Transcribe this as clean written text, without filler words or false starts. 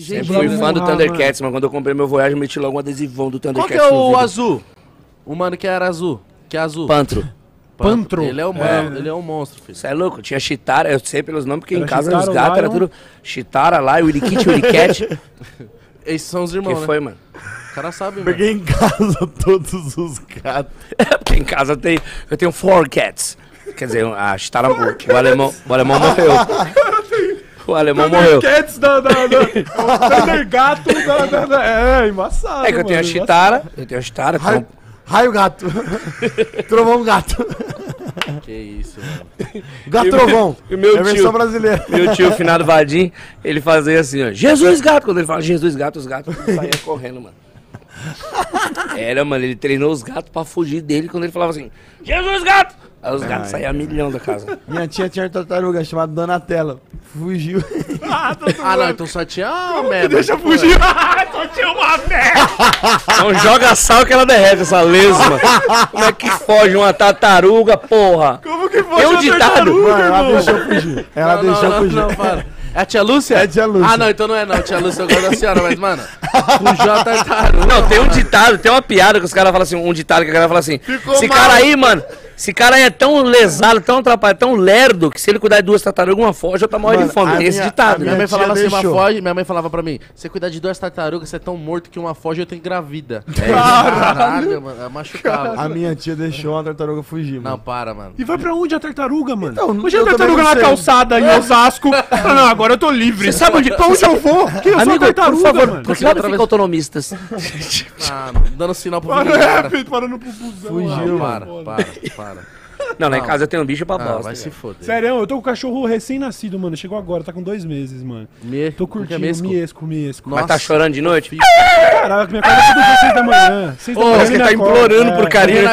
Sempre fui fã do Thundercats, mano. Mas quando eu comprei meu Voyage, eu meti logo um adesivão do Thundercats. Qual que é o azul? O mano que era azul. Que é azul? Panthro. Panthro. Ele é um monstro, filho. Você é louco? Tinha Chitara, eu sei pelos nomes, porque era em casa Chitara, os gatos eram tudo... Chitara lá, Willy Kit, Willy Cat. Esses são os irmãos, que né? Foi, mano? O cara sabe, mano. Peguei em casa todos os gatos. É, porque em casa tem... Eu tenho 4 cats. Quer dizer, a Chitara... o alemão morreu. O alemão morreu. Cats Thunder gato. É, embaçado, é que eu tenho a Chitara. Eu tenho a Chitara. Raio gato. Trovão gato. Que isso, mano. Gato trovão. É a versão brasileira. Meu tio, finado Vadim, ele fazia assim, ó. Jesus gato. Quando ele fala Jesus gato, os gatos saíam correndo, mano. Era, mano, ele treinou os gatos pra fugir dele quando ele falava assim, Jesus gato. Aí os gatos saíam a milhão da casa. Minha tia tinha uma tartaruga chamada Dona Tela. Fugiu. Não, então só tinha uma merda. Deixa fugir. Só tinha uma merda. Então joga sal que ela derrete, essa lesma. Como é que foge uma tartaruga, porra? Como que foge uma tartaruga, mano? Ela deixou fugir. Ela deixou fugir. Não, para. É a tia Lúcia? É a tia Lúcia. Ah, não, então não é não. Tia Lúcia, eu gosto da senhora, mas, mano, fugiu a tartaruga. Não, tem um ditado, tem uma piada que os caras falam assim, um ditado que a galera fala assim, esse cara aí, mano... Esse cara é tão lesado, tão atrapalhado, tão lerdo, que se ele cuidar de 2 tartarugas, uma foge, outra morre de fome. Tem esse ditado. Minha mãe falava assim, uma foge, minha mãe falava pra mim, se você cuidar de 2 tartarugas, você é tão morto que uma foge, eu tô engravida. É, caralho, mano, machucava. A minha tia deixou a tartaruga fugir, mano. Não, para, mano. E vai pra onde a tartaruga, mano? Então, hoje a tartaruga na calçada, em Osasco. Não, agora eu tô livre. Você sabe onde? Pra onde eu vou? Que eu sou tartaruga, mano. Por que nada fica autonomistas? Ah, dando sinal pro vídeo, cara. Parando pro fusão. Fugiu, para. Não, lá em casa eu tenho um bicho pra bosta. Vai se foder. Sério, eu tô com um cachorro recém-nascido, mano. Chegou agora, tá com 2 meses, mano. Tô curtindo. Miesco. Mas tá chorando de noite? Caraca, minha casa é tudo 6 da manhã. Ô, você tá implorando por carinho.